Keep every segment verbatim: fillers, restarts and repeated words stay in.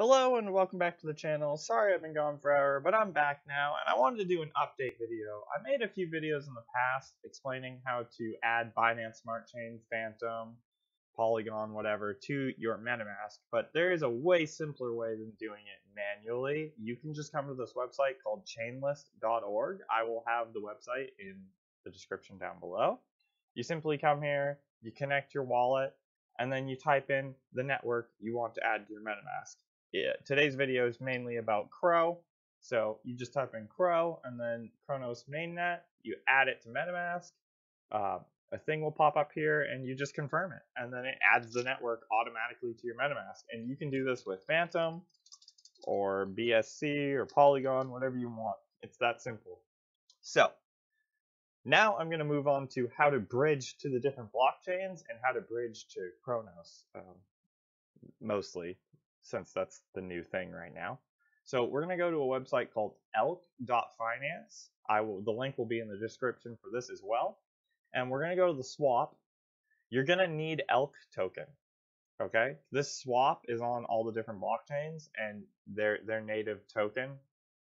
Hello and welcome back to the channel. Sorry I've been gone forever, but I'm back now and I wanted to do an update video. I made a few videos in the past explaining how to add Binance Smart Chain, Phantom, Polygon, whatever, to your MetaMask, but there is a way simpler way than doing it manually. You can just come to this website called chainlist dot org. I will have the website in the description down below. You simply come here, you connect your wallet, and then you type in the network you want to add to your MetaMask. Yeah, today's video is mainly about Crow, so you just type in Crow and then Cronos mainnet, you add it to MetaMask, uh, a thing will pop up here and you just confirm it, and then it adds the network automatically to your MetaMask. And you can do this with Phantom or B S C or Polygon, whatever you want. It's that simple. So now I'm going to move on to how to bridge to the different blockchains and how to bridge to Cronos, um, mostly, since that's the new thing right now. So we're going to go to a website called elk dot finance. I will, the link will be in the description for this as well. And we're going to go to the swap. You're going to need elk token. Okay? This swap is on all the different blockchains, and their their native token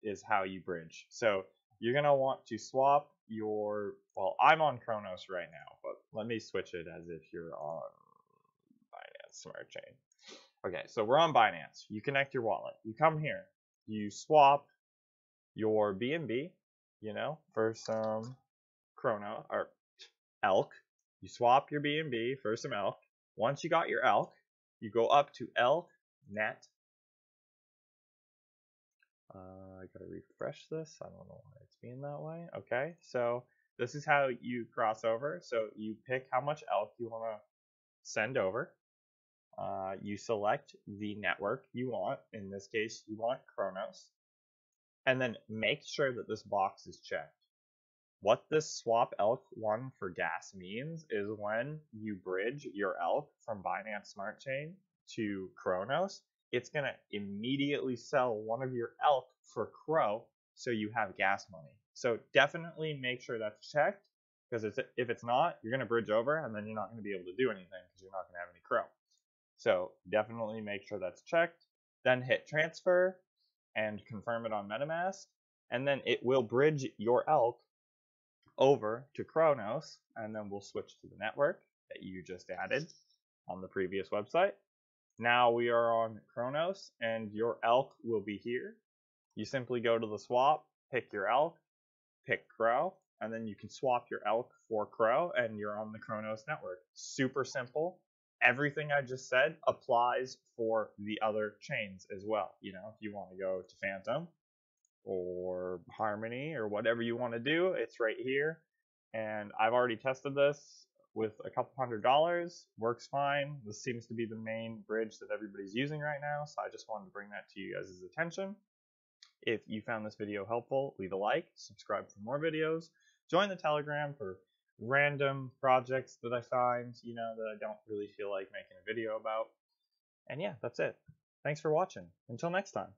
is how you bridge. So you're going to want to swap your, well, I'm on Cronos right now, but let me switch it as if you're on Binance Smart Chain. Okay, so we're on Binance. You connect your wallet. You come here. You swap your B N B, you know, for some Crono or elk. You swap your B N B for some elk. Once you got your elk, you go up to ElkNet. Uh, I gotta refresh this. I don't know why it's being that way. Okay, so this is how you cross over. So you pick how much elk you want to send over. Uh, you select the network you want. In this case, you want Cronos. And then make sure that this box is checked. What this swap elk one for gas means is when you bridge your elk from Binance Smart Chain to Cronos, it's going to immediately sell one of your elk for Crow, so you have gas money. So definitely make sure that's checked, because if it's not, you're going to bridge over, and then you're not going to be able to do anything because you're not going to have any Crow. So definitely make sure that's checked, then hit transfer and confirm it on MetaMask, and then it will bridge your elk over to Cronos, and then we'll switch to the network that you just added on the previous website. Now we are on Cronos, and your elk will be here. You simply go to the swap, pick your elk, pick Crow, and then you can swap your elk for Crow, and you're on the Cronos network. Super simple. Everything I just said applies for the other chains as well. You know, if you want to go to Phantom or Harmony or whatever you want to do, it's right here. And I've already tested this with a couple hundred dollars. Works fine. This seems to be the main bridge that everybody's using right now, so I just wanted to bring that to you guys' attention. If you found this video helpful, leave a like, subscribe for more videos, join the Telegram for random projects that I find, you know, that I don't really feel like making a video about. And yeah, that's it. Thanks for watching. Until next time.